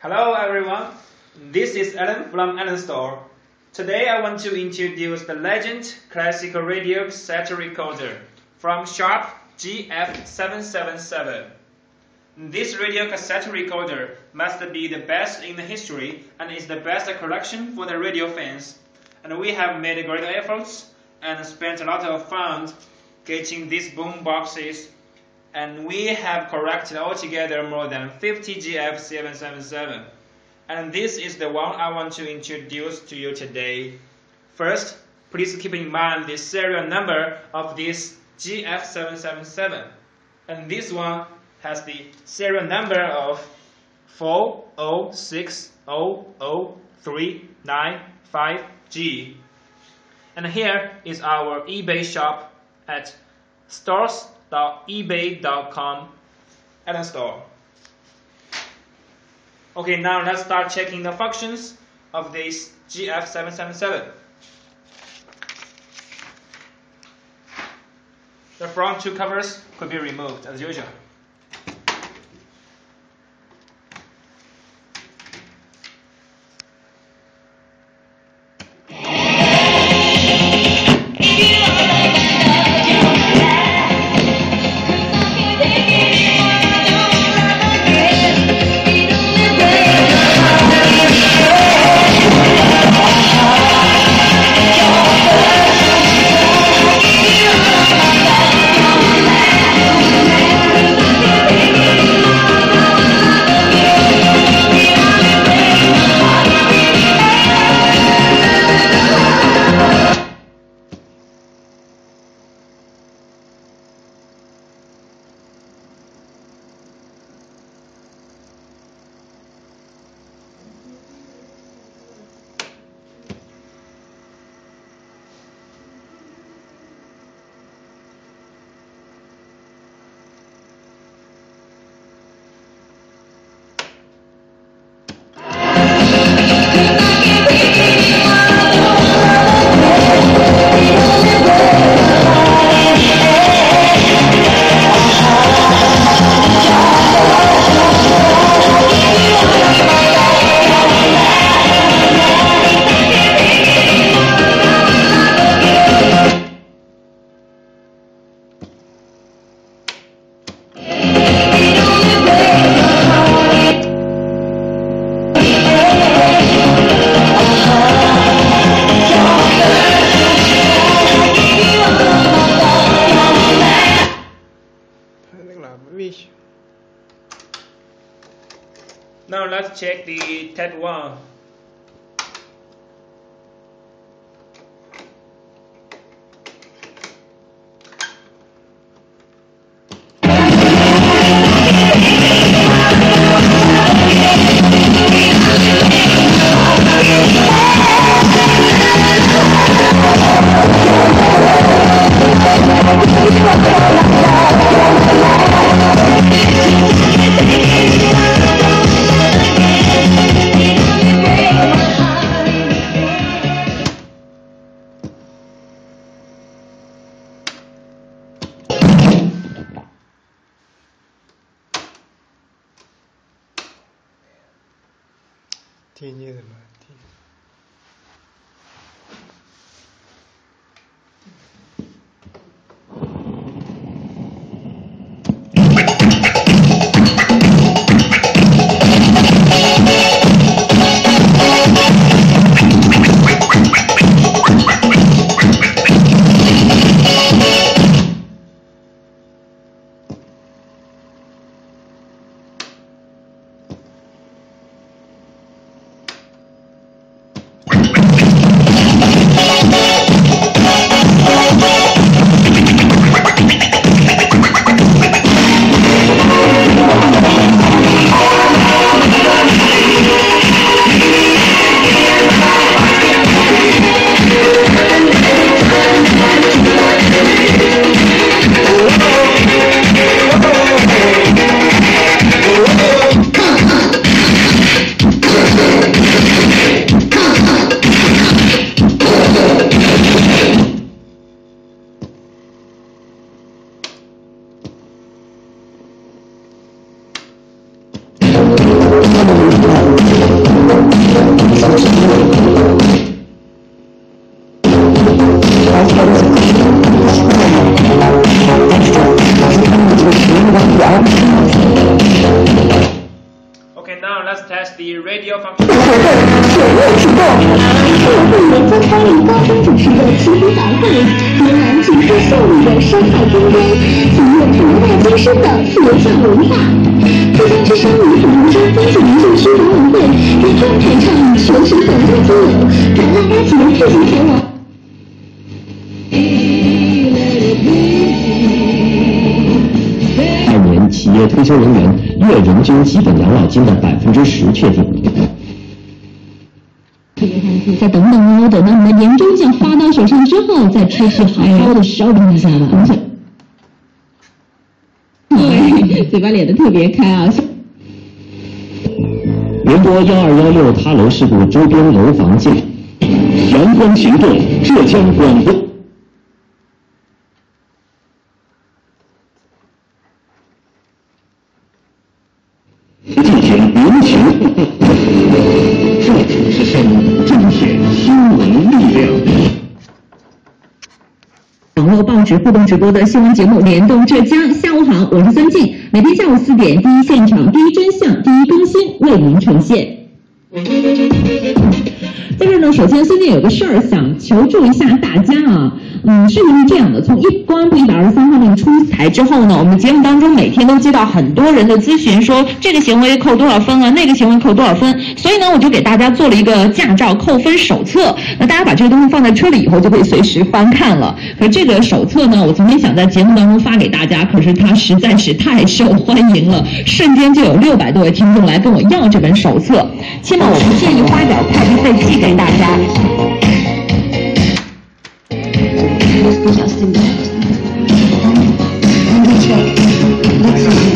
Hello everyone, this is Alan from Alan Store. Today I want to introduce the Legend Classical Radio Cassette Recorder from Sharp GF-777. This radio cassette recorder must be the best in the history and is the best collection for the radio fans. And we have made great efforts and spent a lot of funds getting these boom boxes. And we have collected altogether more than 50 GF-777. And this is the one I want to introduce to you today. First, please keep in mind the serial number of this GF-777. And this one has the serial number of 4060039G. And here is our eBay shop at stores.ebay.com Alan Store. Okay, now let's start checking the functions of this GF-777. The front two covers could be removed as usual. Now let's check the Tet 1. Okay, now let's test the radio function. 中山之声与中山之声等，四川台唱，求学等，自由，展望拉吉的自行前往。 2022年，企业退休人员月人均基本养老金的10%确定。再等等等等，那你们年终奖发到手上之后，再持续好好的收敛一下吧。 嘴巴咧得特别开啊！宁波1216塌楼事故周边楼房建，全方行动，浙江广播。进行民情，这只是彰显新闻力量。 网络报纸互动直播的新闻节目《联动浙江》，下午好，我是孙静。每天下午4点，第一现场，第一真相，第一更新，为您呈现。在这呢，首先孙静有个事儿想求助一下大家啊，事情是这样的，从公安部123号令出台之后呢，我们节目当中每天都接到很多人的咨询说，说这个行为扣多少分啊，那个行为扣多少分，所以呢，我就给大家做了一个驾照扣分手册。那大家把这个东西放在车里以后，就可以随时翻看了。可这个手册呢，我曾经想在节目当中发给大家，可是它实在是太受欢迎了，瞬间就有600多位听众来跟我要这本手册。起码我不建议花点快递费寄给大家。 Let's go.